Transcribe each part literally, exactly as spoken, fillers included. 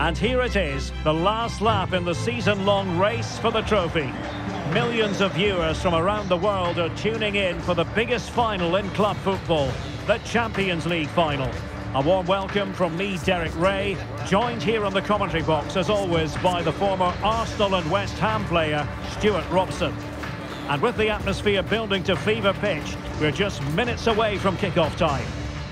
And here it is, the last lap in the season-long race for the trophy. Millions of viewers from around the world are tuning in for the biggest final in club football, the Champions League final. A warm welcome from me, Derek Ray, joined here on the commentary box, as always, by the former Arsenal and West Ham player, Stuart Robson. And with the atmosphere building to fever pitch, we're just minutes away from kick-off time.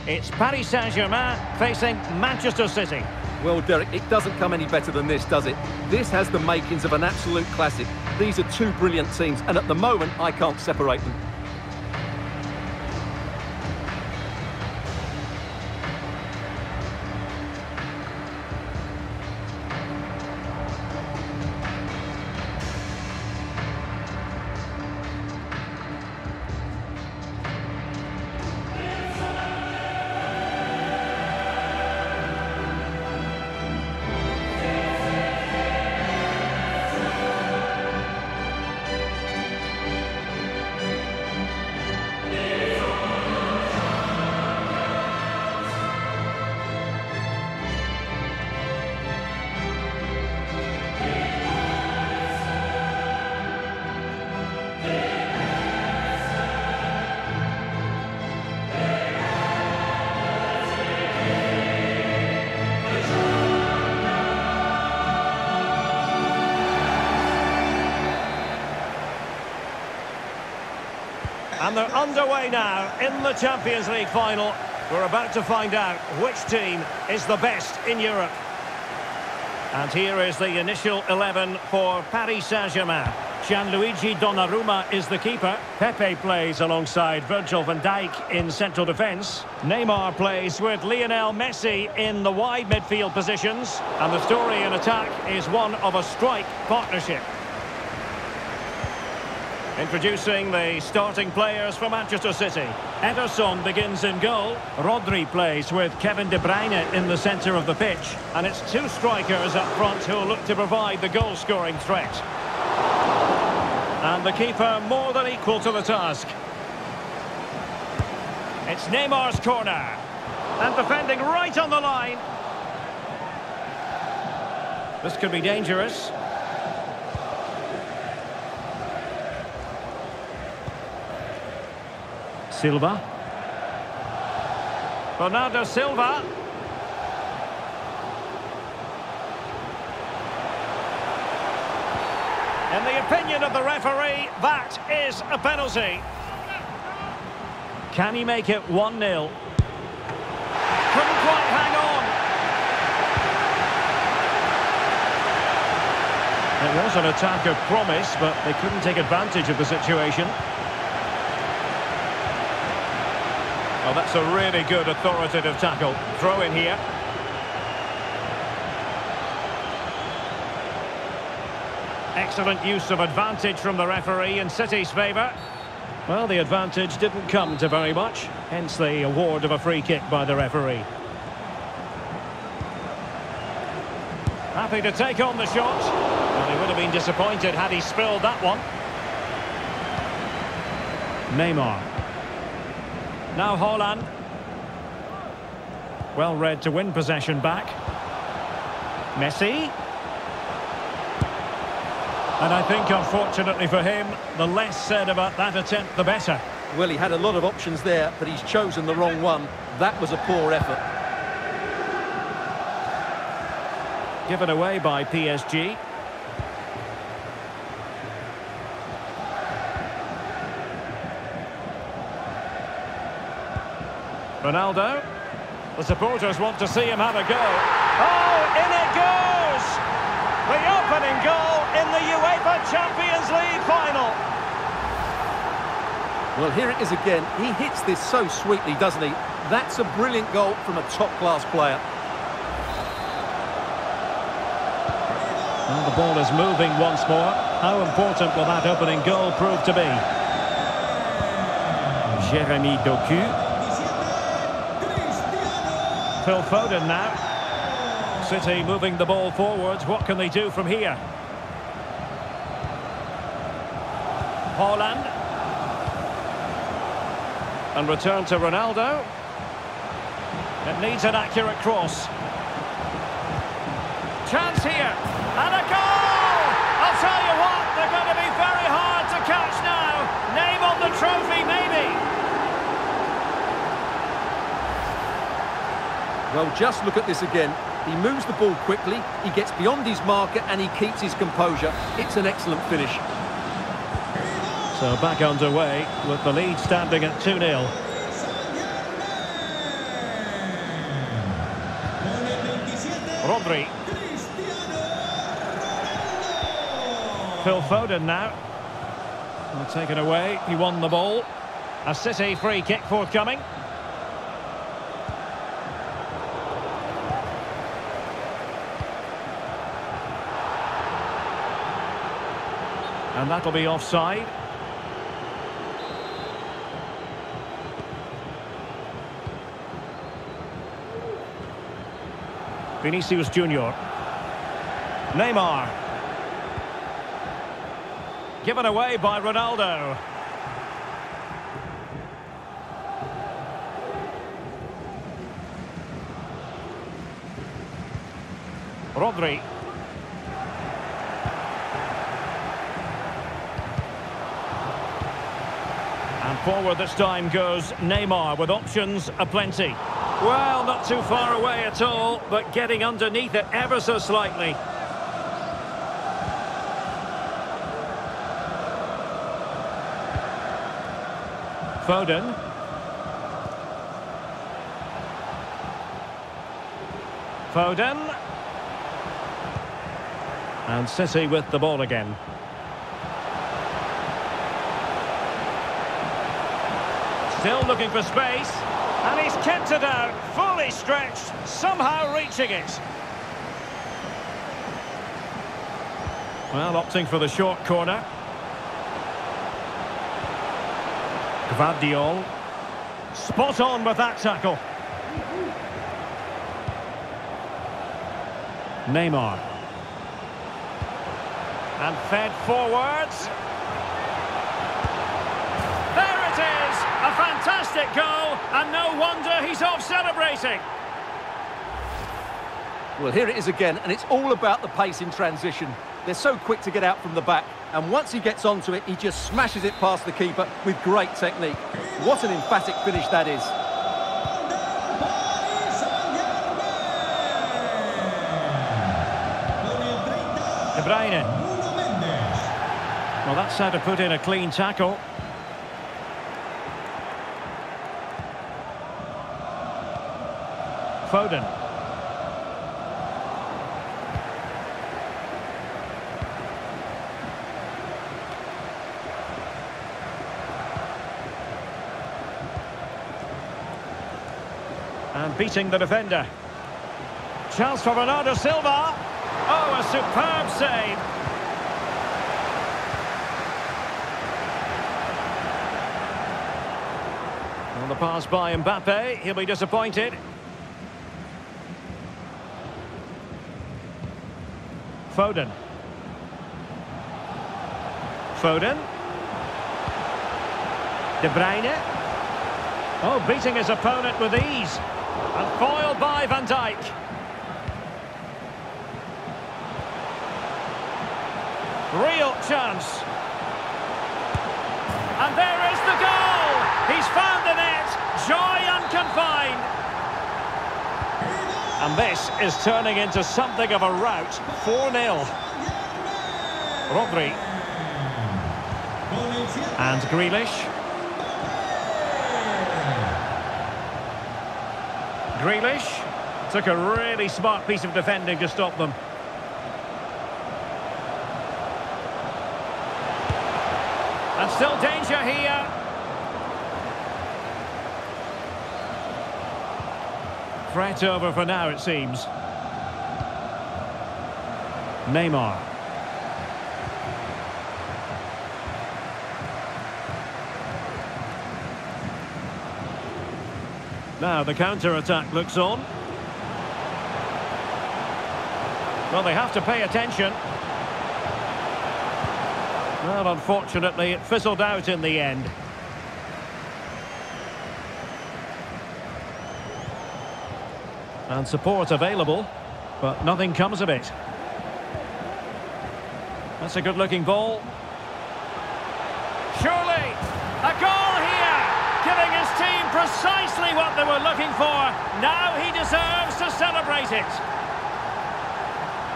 It's Paris Saint-Germain facing Manchester City. Well, Derek, it doesn't come any better than this, does it? This has the makings of an absolute classic. These are two brilliant teams, and at the moment, I can't separate them. And they're underway now in the Champions League final. We're about to find out which team is the best in Europe. And here is the initial eleven for Paris Saint-Germain. Gianluigi Donnarumma is the keeper. Pepe plays alongside Virgil van Dijk in central defence. Neymar plays with Lionel Messi in the wide midfield positions. And the story in attack is one of a strike partnership. Introducing the starting players for Manchester City. Ederson begins in goal. Rodri plays with Kevin De Bruyne in the centre of the pitch. And it's two strikers up front who look to provide the goal-scoring threat. And the keeper more than equal to the task. It's Neymar's corner. And defending right on the line. This could be dangerous. Silva. Bernardo Silva. In the opinion of the referee, that is a penalty. Can he make it one nil? Couldn't quite hang on. It was an attack of promise, but they couldn't take advantage of the situation. Oh, that's a really good authoritative tackle. Throw in here. Excellent use of advantage from the referee in City's favour. Well, the advantage didn't come to very much, hence the award of a free kick by the referee. Happy to take on the shot. Well, he would have been disappointed had he spilled that one. Neymar. Now Haaland. Well read to win possession back. Messi. And I think, unfortunately for him, the less said about that attempt, the better. Well, he had a lot of options there, but he's chosen the wrong one. That was a poor effort. Given away by P S G. Ronaldo. The supporters want to see him have a go. Oh, in it goes! The opening goal in the UEFA Champions League final. Well, here it is again. He hits this so sweetly, doesn't he? That's a brilliant goal from a top-class player. And the ball is moving once more. How important will that opening goal prove to be? Jeremy Doku. Phil Foden now. City moving the ball forwards. What can they do from here? Haaland. And return to Ronaldo. It needs an accurate cross. chance here. And a goal! I'll tell you what, they're going to be very hard to catch now. Name on the trophy, maybe. Well, just look at this again. He moves the ball quickly, he gets beyond his marker, and he keeps his composure. It's an excellent finish. So back underway with the lead standing at two nil. Rodri. Phil Foden now. Well, taken away. He won the ball. A City free kick forthcoming. And that'll be offside. Vinicius Junior. Neymar. Given away by Ronaldo. Rodri. And forward this time goes Neymar with options aplenty. Well, not too far away at all, but getting underneath it ever so slightly. Foden. Foden. And City with the ball again. Still looking for space. And he's kept it out, fully stretched, somehow reaching it. Well, opting for the short corner. Gvardiol. Spot on with that tackle. Neymar. And fed forwards. A fantastic goal, and no wonder he's off celebrating. Well, here it is again, and it's all about the pace in transition. They're so quick to get out from the back, and once he gets onto it, he just smashes it past the keeper with great technique. What an emphatic finish that is. De Bruyne. Well, that's how to put in a clean tackle. Foden. And beating the defender. Chance for Bernardo Silva. Oh, a superb save. On the pass by Mbappe, he'll be disappointed. Foden. Foden. De Bruyne. Oh, beating his opponent with ease. And foiled by Van Dijk. Real chance. And there is the goal. He's found the net. Joy unconfined. And this is turning into something of a rout. four nil. Rodri. And Grealish. Grealish took a really smart piece of defending to stop them. And still danger here. Threat over for now, it seems. Neymar. Now the counter-attack looks on. Well, they have to pay attention. Well, unfortunately, it fizzled out in the end. And support available. but nothing comes of it. That's a good-looking ball. Surely, a goal here, giving his team precisely what they were looking for. Now he deserves to celebrate it.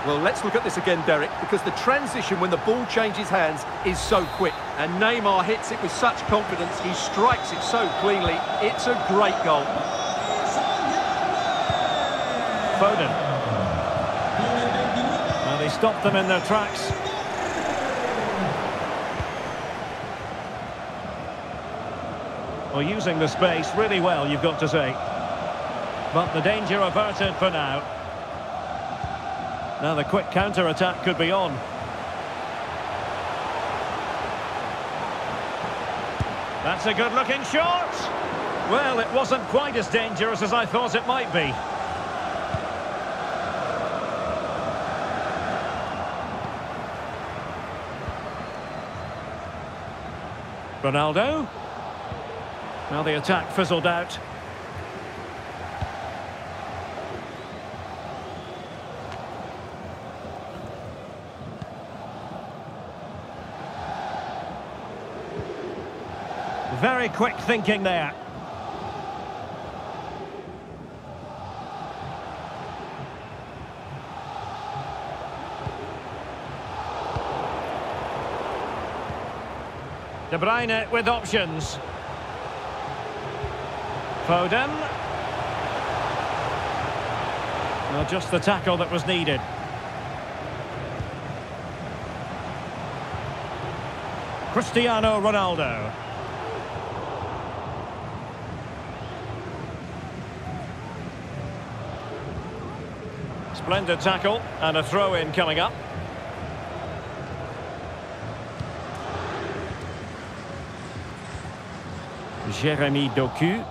Well, let's look at this again, Derek, because the transition when the ball changes hands is so quick, and Neymar hits it with such confidence. He strikes it so cleanly. It's a great goal. Foden. Now they stopped them in their tracks. Well, using the space really well, you've got to say. But the danger averted for now. Now the quick counter-attack could be on. That's a good-looking shot. Well, it wasn't quite as dangerous as I thought it might be. Ronaldo. Now the attack fizzled out. Very quick thinking there. De Bruyne with options. Foden. Now just the tackle that was needed. Cristiano Ronaldo. Splendid tackle and a throw-in coming up. Jeremy Doku.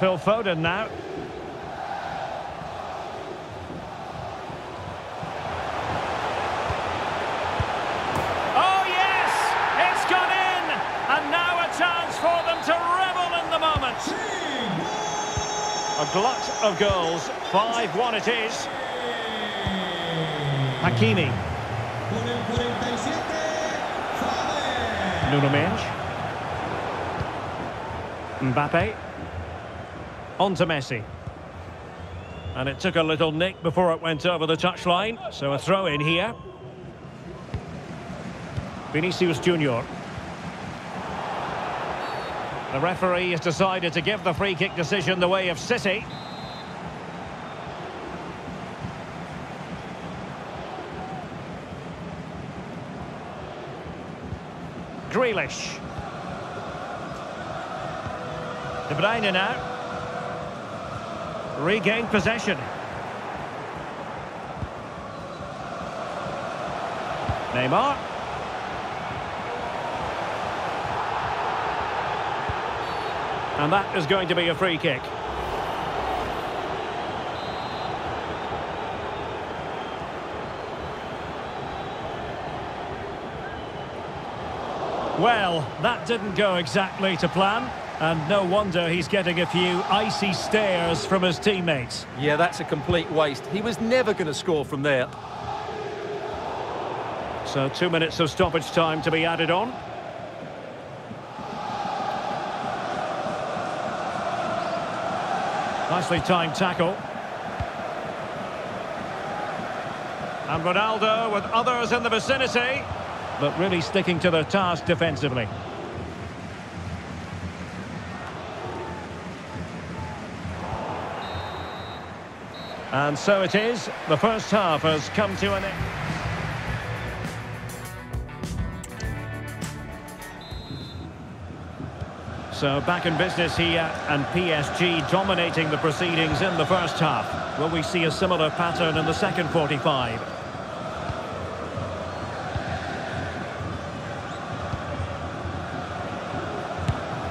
Phil Foden now. Oh, yes! It's gone in! And now a chance for them to revel in the moment. A glut of goals. five one it is. Hakimi. Nuno Mendes. Mbappe. On to Messi. And it took a little nick before it went over the touchline, so a throw in here. Vinicius Junior. The referee has decided to give the free kick decision the way of City. Grealish. De Bruyne now. Regain possession. Neymar. And that is going to be a free kick. Well, that didn't go exactly to plan. And no wonder he's getting a few icy stares from his teammates. Yeah, that's a complete waste. He was never going to score from there. So two minutes of stoppage time to be added on. Nicely timed tackle. And Ronaldo with others in the vicinity, but really sticking to their task defensively. And so it is, the first half has come to an end. So back in business here, and P S G dominating the proceedings in the first half. Will we see a similar pattern in the second forty-five?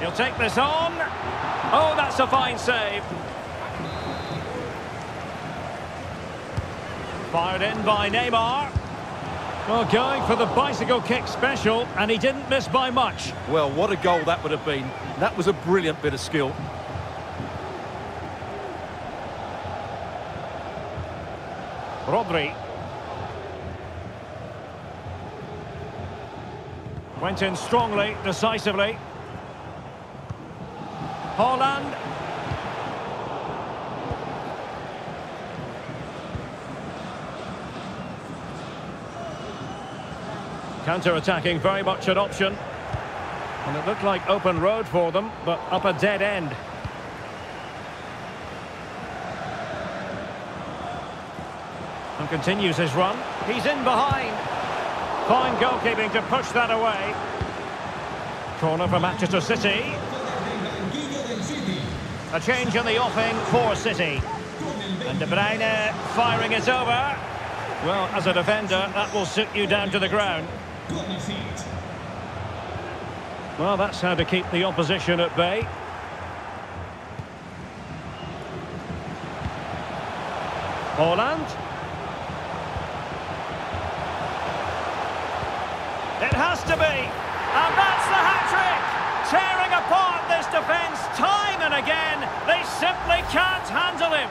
He'll take this on. Oh, that's a fine save. Fired in by Neymar. Well, going for the bicycle kick special, and he didn't miss by much. Well, what a goal that would have been. That was a brilliant bit of skill. Rodri. Went in strongly, decisively. Haaland. Counter-attacking, very much an option. And it looked like open road for them, but up a dead end. And continues his run. He's in behind. Fine goalkeeping to push that away. Corner for Manchester City. A change in the offing for City. And De Bruyne firing it over. Well, as a defender, that will sit you down to the ground. Well, that's how to keep the opposition at bay. Haaland. It has to be, and that's the hat-trick! Tearing apart this defence time and again, they simply can't handle him.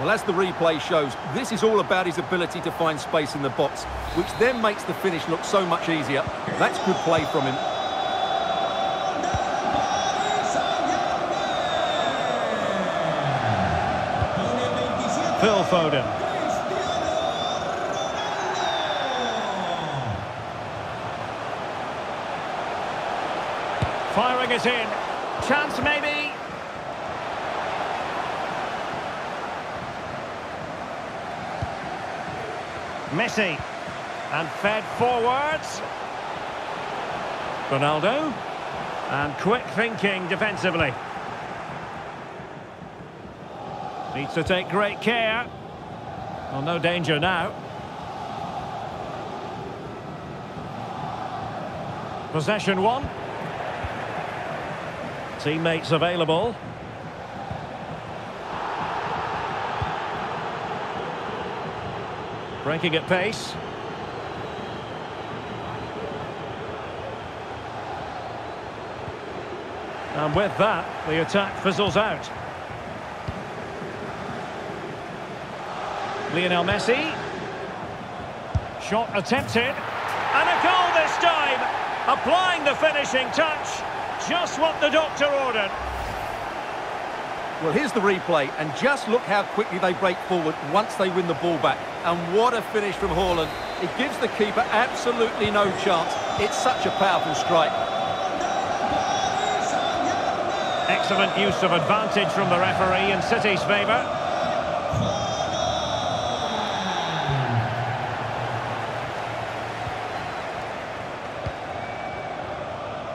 Well, as the replay shows, this is all about his ability to find space in the box, which then makes the finish look so much easier. That's good play from him. Phil Foden. Firing it in. Chance maybe. Messi. And fed forwards. Ronaldo. And quick thinking defensively. Needs to take great care. Well, no danger now. Possession one. Teammates available. Breaking at pace. And with that, the attack fizzles out. Lionel Messi. Shot attempted. And a goal this time. Applying the finishing touch. Just what the doctor ordered. Well, here's the replay, and just look how quickly they break forward once they win the ball back. And what a finish from Haaland. It gives the keeper absolutely no chance. It's such a powerful strike. Excellent use of advantage from the referee in City's favour.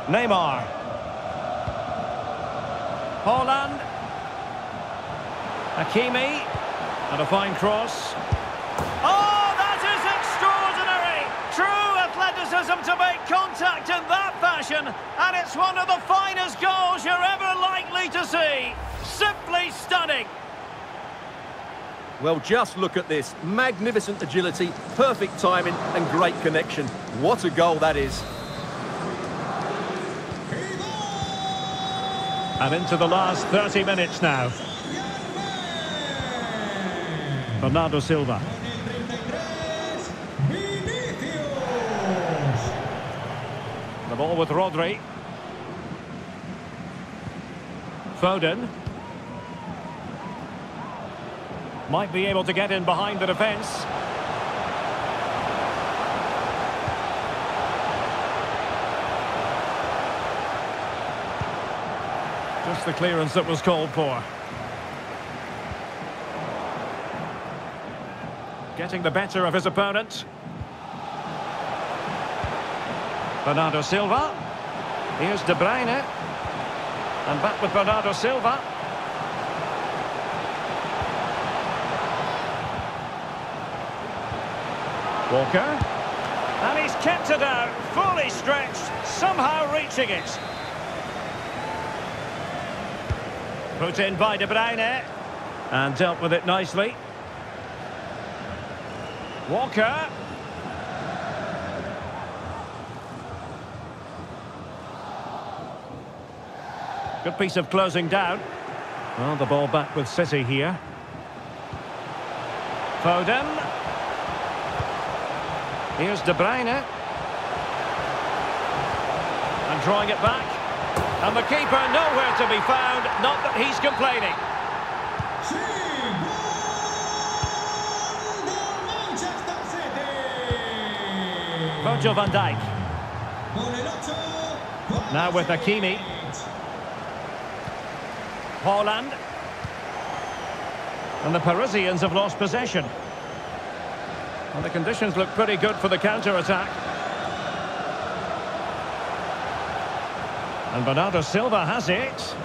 Neymar. Haaland, Hakimi, and a fine cross. Oh, that is extraordinary! True athleticism to make contact in that fashion, and it's one of the finest goals you're ever likely to see. Simply stunning. Well, just look at this. Magnificent agility, perfect timing, and great connection. What a goal that is. And into the last thirty minutes now. Bernardo Silva. The ball with Rodri. Foden. Might be able to get in behind the defence. Just the clearance that was called for. Getting the better of his opponent. Bernardo Silva. Here's De Bruyne. And back with Bernardo Silva. Walker. And he's kept it out, fully stretched, somehow reaching it. Put in by De Bruyne, and dealt with it nicely. Walker. Good piece of closing down. Well, the ball back with City here. Foden. Here's De Bruyne. And drawing it back. And the keeper nowhere to be found. Not that he's complaining. Virgil van Dijk. Now with Hakimi. Haaland. And the Parisians have lost possession. And the conditions look pretty good for the counter-attack. And Bernardo Silva has it.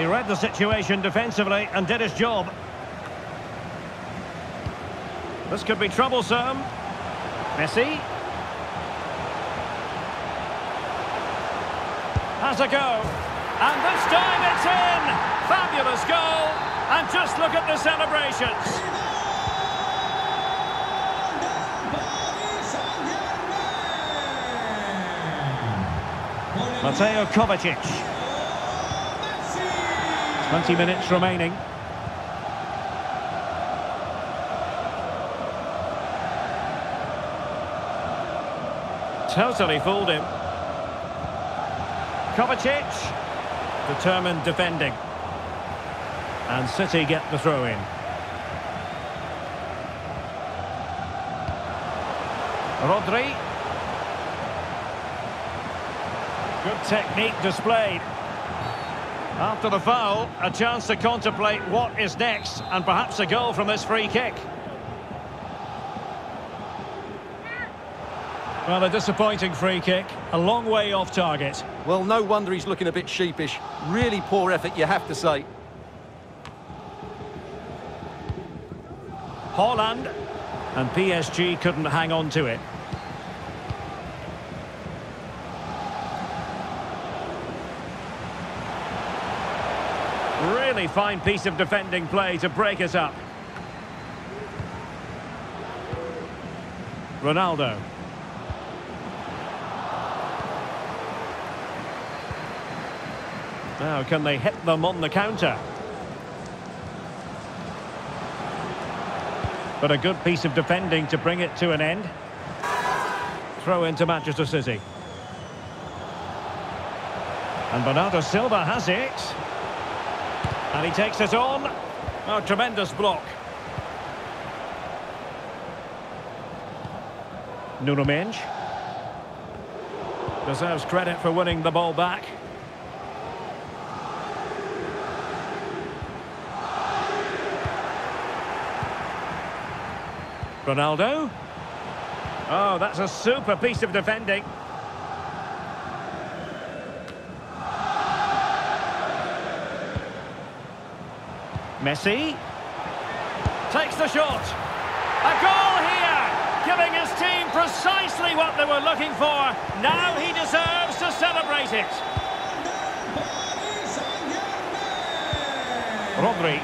He read the situation defensively and did his job. This could be troublesome. Messi. Has a go. And this time it's in. Fabulous goal. And just look at the celebrations. Mateo Kovacic. twenty minutes remaining. Totally fooled him. Kovacic, determined defending. And City get the throw-in. Rodri. Good technique displayed. After the foul, a chance to contemplate what is next, and perhaps a goal from this free kick. Well, a disappointing free kick, a long way off target. Well, no wonder he's looking a bit sheepish. Really poor effort, you have to say. Haaland, and P S G couldn't hang on to it. Really fine piece of defending play to break us up. Ronaldo. Now, can they hit them on the counter? But a good piece of defending to bring it to an end. Throw into Manchester City. And Bernardo Silva has it. And he takes it on. Oh, tremendous block. Nuno Mendes. Deserves credit for winning the ball back. Ronaldo. Oh, that's a super piece of defending. Messi takes the shot. A goal here, giving his team precisely what they were looking for. Now he deserves to celebrate it. Rodri.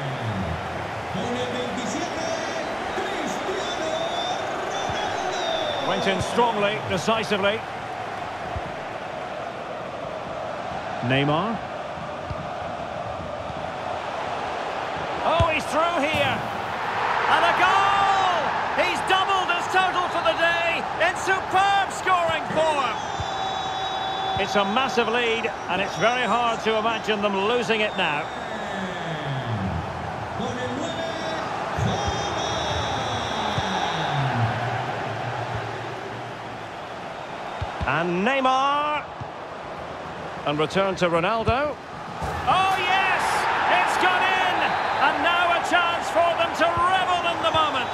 Went in strongly, decisively. Neymar. Oh, he's through here. And a goal! He's doubled his total for the day in superb scoring form. It's a massive lead, and it's very hard to imagine them losing it now. And Neymar. And return to Ronaldo. Oh, yes! It's gone in! And now a chance for them to revel in the moment.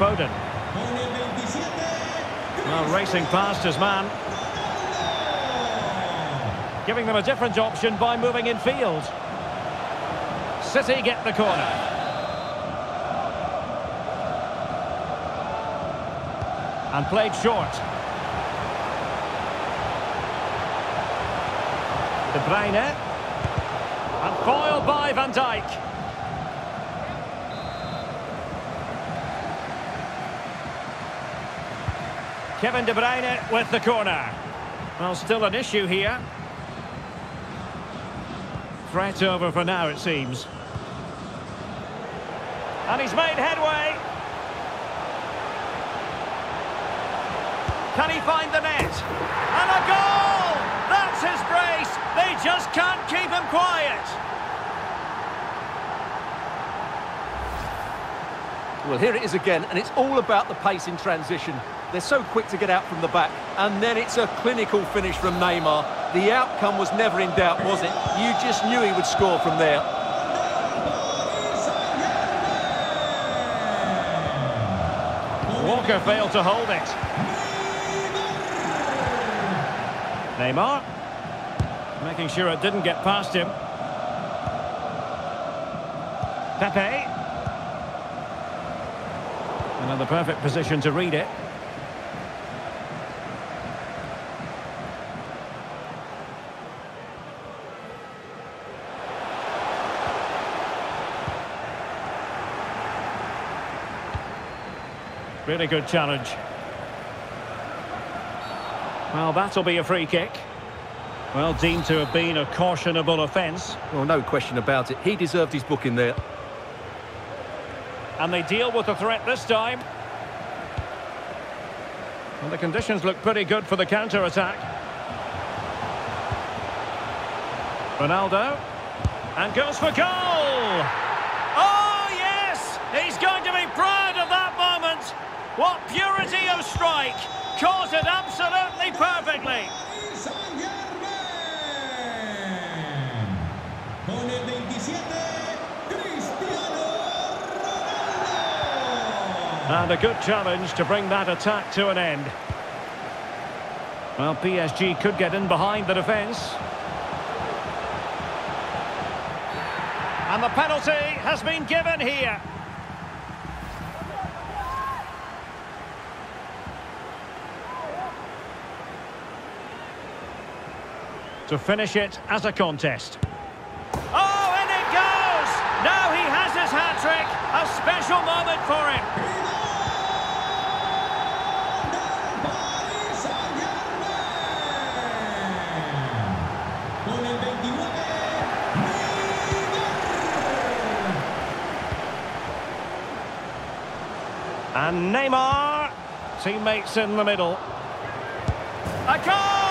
Foden. Well, racing past his man. Giving them a different option by moving in field. City get the corner. And played short. De Bruyne. And foiled by Van Dijk. Kevin De Bruyne with the corner. Well, still an issue here. Threat over for now, it seems. And he's made headway. Can he find the net? And a goal! That's his brace! They just can't keep him quiet! Well, here it is again, and it's all about the pace in transition. They're so quick to get out from the back, and then it's a clinical finish from Neymar. The outcome was never in doubt, was it? You just knew he would score from there. Walker failed to hold it. Neymar, making sure it didn't get past him. Pepe. Another perfect position to read it. Really good challenge. Well, that'll be a free kick. Well, deemed to have been a cautionable offence. Well, no question about it. He deserved his book in there. And they deal with the threat this time. And the conditions look pretty good for the counter-attack. Ronaldo. And goes for goal! Oh, yes! He's going to be proud of that moment! What purity of strike! Caught it absolutely perfectly! And a good challenge to bring that attack to an end. Well, P S G could get in behind the defence. And the penalty has been given here. To finish it as a contest. Oh, and it goes! Now he has his hat-trick. A special moment for him. And Neymar, teammates in the middle. A goal!